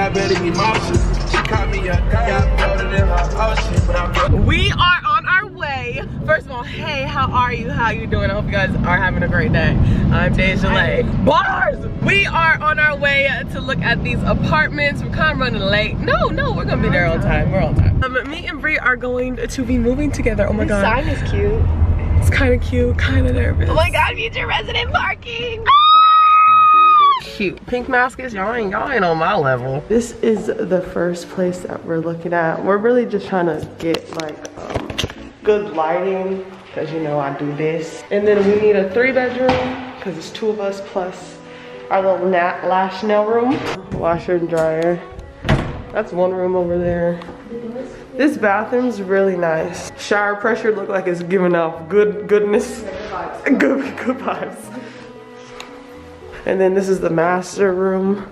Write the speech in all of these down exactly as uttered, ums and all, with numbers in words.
got better emotions. She caught me a guy better than her ocean, but I'm. We are on our way. First of all, hey, how are you? How you doing? I hope you guys are having a great day. I'm DeJha Lei. Bars! We are on our way to look at these apartments. We're kind of running late. No, no, we're gonna be there on time. We're on time. Um, me and Bri are going to be moving together. Oh my god. The sign is cute. It's kind of cute, kind of nervous. Oh my god, future resident parking! Cute. Pink maskets, y'all ain't, y'all ain't on my level. This is the first place that we're looking at. We're really just trying to get like um, good lighting, because you know I do this. And then we need a three bedroom, because it's two of us plus our little Nat Lashnel room. Washer and dryer. That's one room over there. This bathroom's really nice. Shower pressure look like it's giving off good goodness. Good, good, good vibes. And then this is the master room,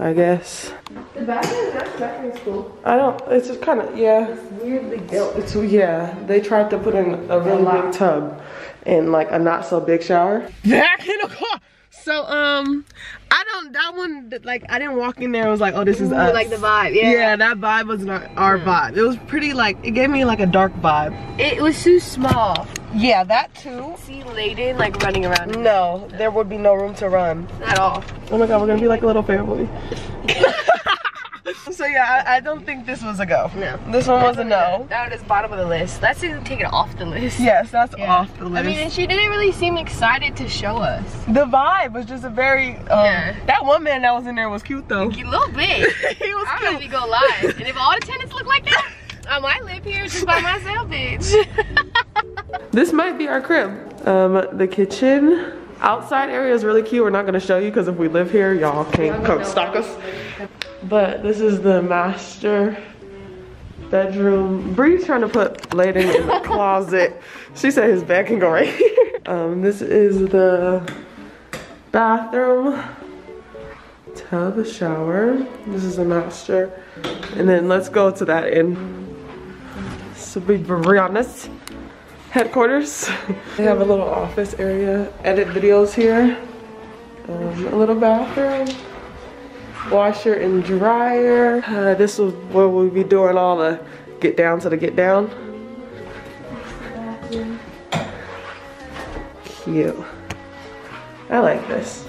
I guess. The bathroom, that's bathroom school. I don't, it's just kind of, yeah. It's weirdly built. It's, yeah, they tried to put in a really a big tub and like a not so big shower. Back in the car. So, um, I don't, that one, like, I didn't walk in there and was like, oh, this is Ooh, us. Like the vibe, yeah. Yeah, that vibe was not our vibe. It was pretty, like, it gave me, like, a dark vibe. It was too small. Yeah, that too. See Layden, like, running around. No, there would be no room to run. At all. Oh my god, we're gonna be like a little family. So, yeah, I, I don't think this was a go. No. This one was a no. That was bottom of the list. Let's take it off the list. Yes, that's yeah. off the list. I mean, and she didn't really seem excited to show us. The vibe was just a very, um, yeah. That one man that was in there was cute, though. A little bit. He was I cute. I don't know if he go live. And if all the tenants look like that, I might live here just by myself, bitch. This might be our crib. Um, the kitchen. Outside area is really cute. We're not gonna show you, because if we live here, y'all can't come stalk us. But this is the master bedroom. Bree's trying to put Layden in the closet. She said his bed can go right here. Um, this is the bathroom, tub, shower. This is the master. And then let's go to that end. So be very honest. Headquarters. They have a little office area. Edit videos here. Um, a little bathroom. Washer and dryer. Uh, this is where we'll be doing all the get down to the get down. Cute. I like this.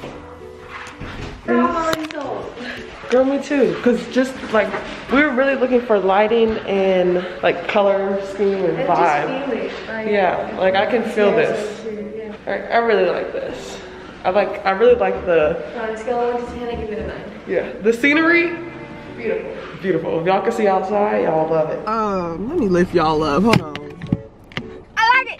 Girl, me too. Cause just like we were really looking for lighting and like color scheme and vibe. Yeah, like I can feel this. I really like this. I like. I really like the. Yeah, the scenery. Beautiful. Beautiful. If y'all can see outside, y'all love it. Um, let me lift y'all up. Hold on. I like it.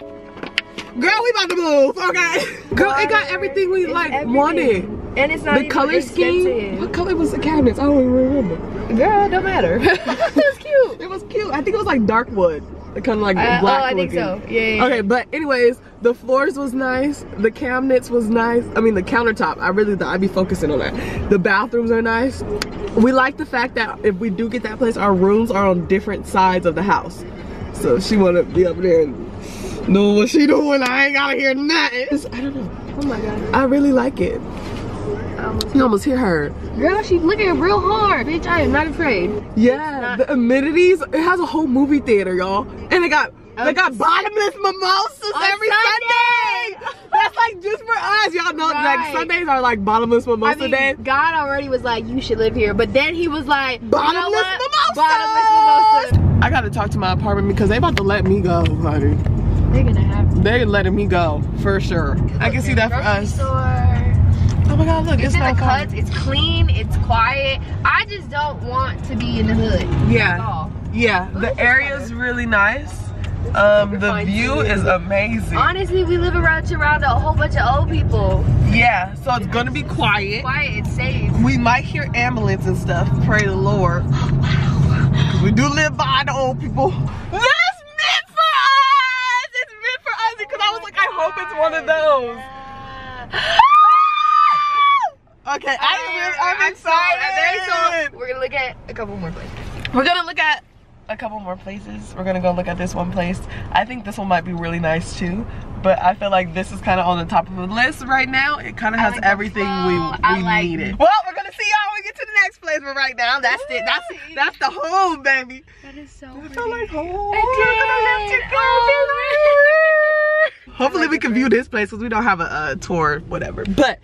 Girl, we about to move. Okay. Girl, it got everything we it's like everything. wanted. And it's not the color scheme. What color was the cabinets? I don't even remember. Girl, don't matter. It was cute. It was cute. I think it was like dark wood. Kind of like uh, black. Oh, I looking. think so. Yeah, yeah. Okay, but anyways, the floors was nice. The cabinets was nice. I mean, the countertop. I really, I'd be focusing on that. The bathrooms are nice. We like the fact that if we do get that place, our rooms are on different sides of the house. So she wanna be up there and know what she doing. I ain't gotta hear nothing. It's, I don't know. Oh my god. I really like it. You almost hear her. Girl, she's looking real hard. Bitch, I am not afraid. Yeah, the amenities. It has a whole movie theater, y'all. And they got they got bottomless mimosas every Sunday. Sunday. That's like just for us. Y'all know right. like Sundays are like bottomless mimosa I mean, days. God already was like, you should live here. But then he was like, bottomless you know mimosas. Bottomless mimosas. I gotta talk to my apartment because they about to let me go, honey. They're gonna have to. They're letting me go, for sure. I can see that for us. Store. Oh my god, look, it's, it's not cuts, it's clean, it's quiet. I just don't want to be in the hood. Yeah. At all. Yeah. Ooh, the area's fun. really nice. Um, the view is amazing. Honestly, we live around around a whole bunch of old people. Yeah, so it's gonna be quiet. Quiet, it's safe. We might hear ambulance and stuff, pray to the Lord. We do live by the old people. That's meant for us! It's meant for us because I was like, I hope it's one of those. Yeah. Okay, I, I'm, I'm excited. I'm very excited. We're gonna look at a couple more places. We're gonna look at a couple more places. We're gonna go look at this one place. I think this one might be really nice too, but I feel like this is kind of on the top of the list right now. It kind of has like everything we, we like needed. Well, we're gonna see y'all when we get to the next place. is for right now. That's it. That's that's the home, baby. That is so pretty. I feel like home. I did. Oh, hopefully we can view this place because we don't have a, a tour, whatever. But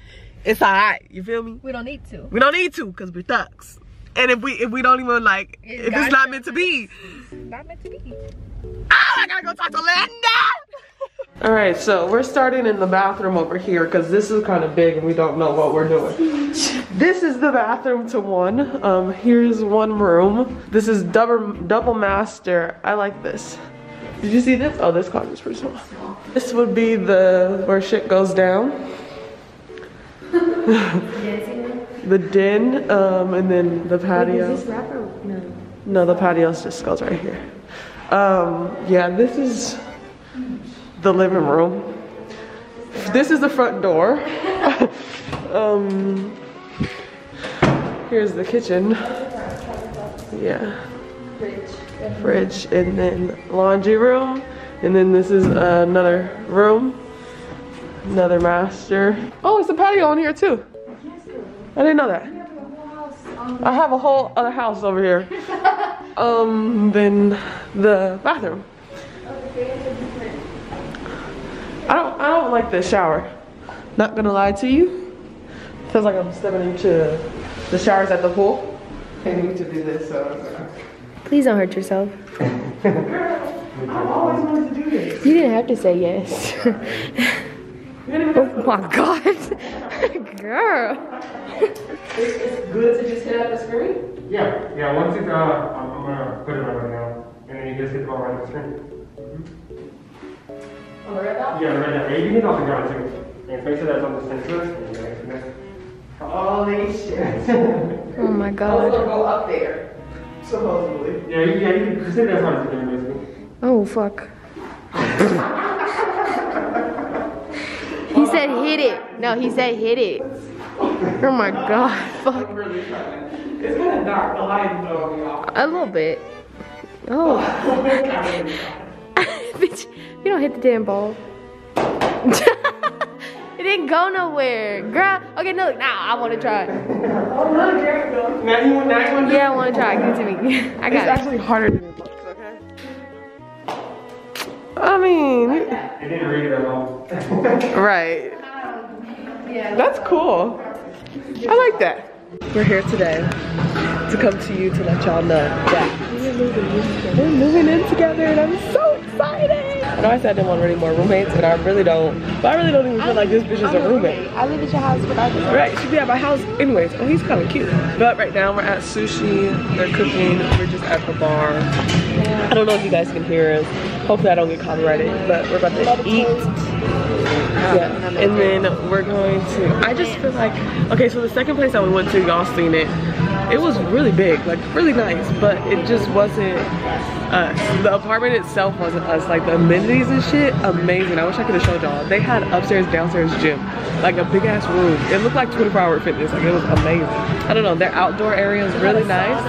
it's all right. You feel me? We don't need to. We don't need to because we're thugs. And if we if we don't even like, it's if it's not meant to be. It's not meant to be. Oh, I gotta go talk to Linda! All right, so we're starting in the bathroom over here because this is kind of big and we don't know what we're doing. This is the bathroom to one. Um, here's one room. This is double, double master. I like this. Did you see this? Oh, this closet is pretty small. This would be the, where shit goes down. The den, um, and then the patio. Wait, is this wrapper? No. No, the patio just goes right here. Um, yeah, this is the living room. This is the front door. um, here's the kitchen. Yeah. Fridge, and then laundry room. And then this is another room. Another master. Oh, it's a patio on here too. I didn't know that. I have a whole other house over here. um, then the bathroom. I don't, I don't like the shower. Not gonna lie to you. Feels like I'm stepping into the showers at the pool. I need to do this. So. Please don't hurt yourself. Girl, I always wanted to do this. You didn't have to say yes. Oh my God, girl. It's good to just hit up the screen? Yeah, yeah, once it's on, I'm, I'm gonna put it on right now. And then you just hit the ball right on the screen. Mm-hmm. On the red dot? Yeah, the red dot. Yeah, you can hit off the ground too. And face it that's on the sensor. And you guys can holy shit. Oh my God. I was gonna go up there. Supposedly. Yeah, you, yeah, you can just hit that as hard as you can basically. Oh, fuck. He said hit it. No, he said hit it. Oh my God, fuck. It's gonna knock the lights off. A little bit. Oh. Bitch, you don't hit the damn ball. It didn't go nowhere. Girl, okay, no, now I wanna try. Yeah, I wanna try, give it to me. I got it. It's actually harder than it looks, okay? I mean. It didn't read it at all. Right. That's cool. I like that. We're here today to come to you to let y'all know that we're moving in together. We're moving in together and I'm so excited. I know I said I didn't want any more roommates and I really don't, but I really don't even feel like this bitch is a roommate. I live at your house regardless. Right, she'd be at my house anyways. Oh, he's kind of cute. But right now we're at sushi, they're cooking, we're just at the bar. I don't know if you guys can hear us. Hopefully I don't get copyrighted, but we're about to eat. Yeah, and then we're going to, I just feel like, okay, so the second place that we went to, y'all seen it, it was really big, like really nice, but it just wasn't us. The apartment itself wasn't us, like the amenities and shit, amazing. I wish I could have showed y'all. They had upstairs, downstairs gym, like a big ass room. It looked like twenty-four hour fitness, like it was amazing. I don't know, their outdoor area is really nice.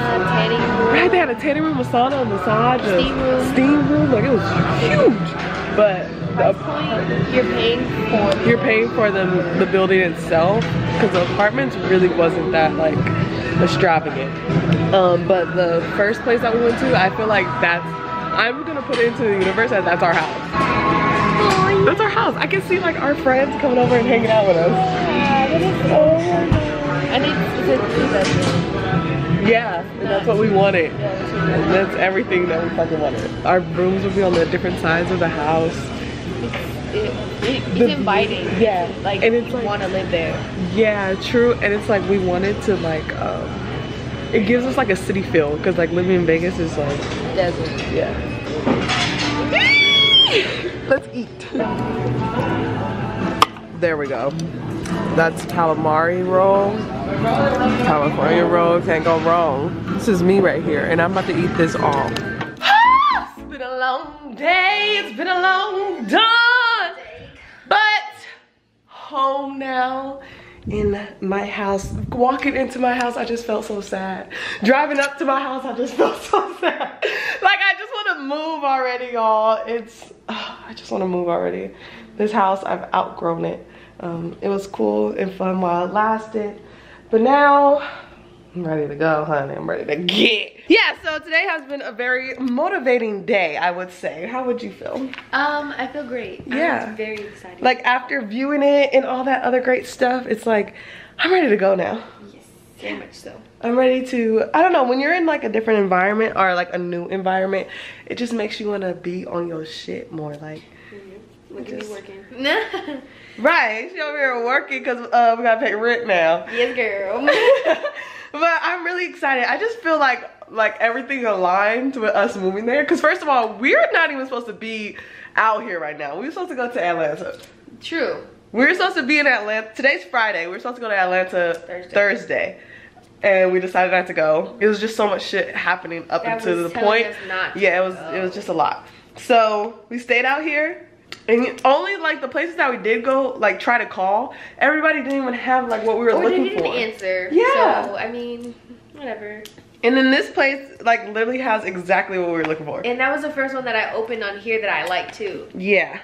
Right, they had a tanning room, a sauna, a massage, a steam room, steam room. Like it was huge, but the point, you're paying for you're paying for the the building itself because the apartments really wasn't that like extravagant. Um, but the first place that we went to, I feel like that's I'm gonna put it into the universe that that's our house. That's our house. I can see like our friends coming over and hanging out with us. Yeah, that is so. I need to do yeah, and that's what we wanted. And that's everything that we fucking wanted. Our rooms would be on the different sides of the house. It, it, it's the, inviting. Yeah. Like, and it's you like, want to live there. Yeah, true. And it's like, we wanted to like, um, it gives us like a city feel. Cause like living in Vegas is like. Desert. Yeah. Let's eat. There we go. That's calamari roll. California roll, can't go wrong. This is me right here. And I'm about to eat this all. It's been a long day. It's been a long time. Home now in my house. Walking into my house, I just felt so sad. Driving up to my house, I just felt so sad. Like I just want to move already, y'all. It's oh, I just want to move already. This house, I've outgrown it. Um, it was cool and fun while it lasted, but now I'm ready to go, honey. I'm ready to get. Yeah, so today has been a very motivating day, I would say. How would you feel? Um, I feel great. Yeah. I'm very excited. Like, after viewing it and all that other great stuff, it's like, I'm ready to go now. Yes, very much so. I'm ready to, I don't know, when you're in like a different environment or like a new environment, it just makes you want to be on your shit more, like. Mm-hmm. Look at me working. Right, she over here working because uh, we got to pay rent now. Yes, girl. But I'm really excited. I just feel like like everything aligned with us moving there. Because first of all, we're not even supposed to be out here right now. We were supposed to go to Atlanta. True. We were supposed to be in Atlanta. Today's Friday. We were supposed to go to Atlanta Thursday. Thursday. And we decided not to go. It was just so much shit happening up that until the point. Us not yeah, it was go. It was just a lot. So we stayed out here. And only like the places that we did go, like try to call, everybody didn't even have like what we were or looking for. They didn't answer. Yeah. So, I mean, whatever. And then this place like literally has exactly what we were looking for. And that was the first one that I opened on here that I liked too. Yeah.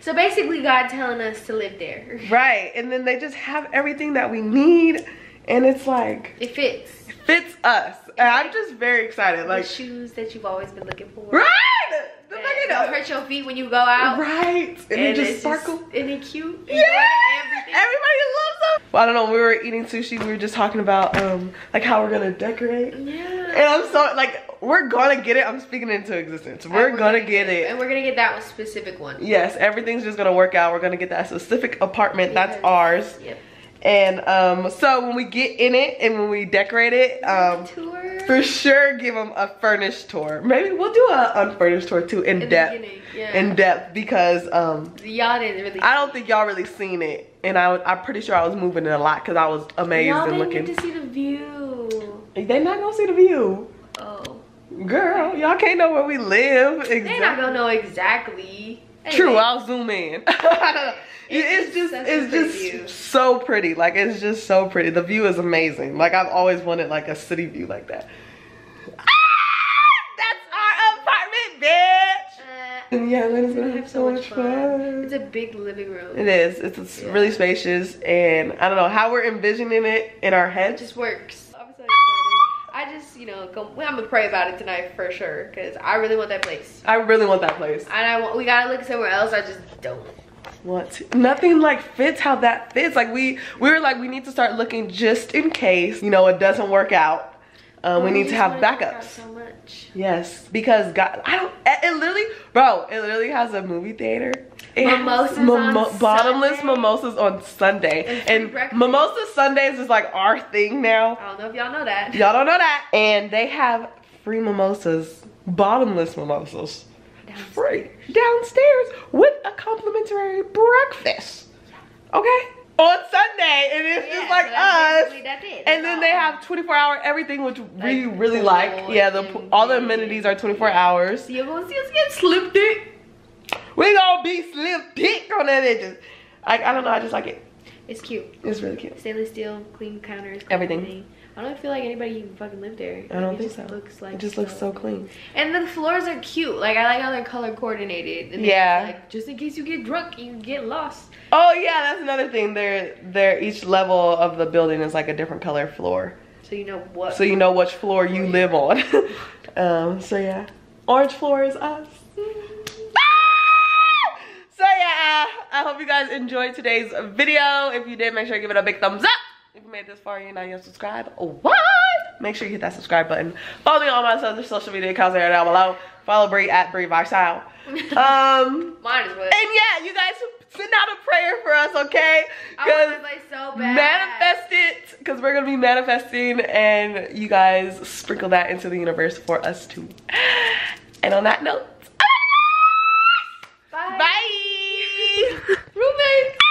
So basically God telling us to live there. Right. And then they just have everything that we need. And it's like. It fits. It fits us. It's and like, I'm just very excited. Like the shoes that you've always been looking for. Right. The fucking don't hurt your feet when you go out. Right. And, and they just sparkle. Just, and they cute. Yeah. Everything. Everybody loves them. Well, I don't know. When we were eating sushi, we were just talking about um like how we're going to decorate. Yeah. And I'm so like. We're gonna get it. I'm speaking into existence. We're, we're gonna, gonna get, get it. it. And we're gonna get that specific one. Yes, everything's just gonna work out. We're gonna get that specific apartment. Because, that's ours. Yep. And um, so when we get in it and when we decorate it, um, tour. for sure give them a furnished tour. Maybe we'll do an unfurnished tour too in, in depth. Yeah. In depth because um, y'all didn't really. I don't think y'all really seen it, and I I'm pretty sure I was moving it a lot because I was amazed y'all and looking. Y'all didn't get to see the view. They not gonna see the view. Oh. Girl, y'all can't know where we live. Exactly. They not gonna know exactly. Anyway. True, I'll zoom in. it's, it's just, it's just view. so pretty. Like it's just so pretty. The view is amazing. Like I've always wanted like a city view like that. Ah, that's our apartment, bitch. Uh, yeah, it's gonna have so much fun. fun. It's a big living room. It is. It's, it's yeah. really spacious, and I don't know how we're envisioning it in our head. It just works. I just, you know, go, I'm gonna pray about it tonight for sure because I really want that place. I really want that place. And I want, we gotta look somewhere else. I just don't want to. Nothing like fits how that fits. Like we, we were like, we need to start looking just in case, you know, it doesn't work out. Um, we, we need to have backups. So much. Yes, because God, I don't. It literally, bro, it literally has a movie theater. It mimosas mimo on bottomless Sunday. mimosas on Sunday, and, and mimosa Sundays is like our thing now. I don't know if y'all know that. Y'all don't know that. And they have free mimosas, bottomless mimosas, downstairs. free downstairs with a complimentary breakfast. Yeah. Okay. On Sunday, and it's yeah, just like so us, it. and then all. they have twenty-four hour everything, which like, we really like. Yeah, the, all the amenities are twenty-four hours. So you're gonna see us get slim dick. We gonna be slim dick on that edges. Like I don't know, I just like it. It's cute. It's really cute. Stainless steel, clean counters, clean everything. Thing. I don't feel like anybody even fucking lived there. I don't it think just so. Looks like it just so looks so clean. And the floors are cute. Like I like how they're color coordinated. And yeah. Like, just in case you get drunk, you get lost. Oh yeah, that's another thing. They're they're each level of the building is like a different color floor. So you know what. So you know which floor you live on. um. So yeah, orange floor is us. Ah! So yeah, I hope you guys enjoyed today's video. If you did, make sure you give it a big thumbs up. If you made this far and you're not yet subscribed, what? Make sure you hit that subscribe button. Follow me on my other social media accounts that are down below. Follow Bri at BrieVoxyle. Um, Mine as well. And yeah, you guys send out a prayer for us, okay? I want to play so bad. Manifest it, because we're going to be manifesting, and you guys sprinkle that into the universe for us too. And on that note, bye. Bye. Bye. Roommate.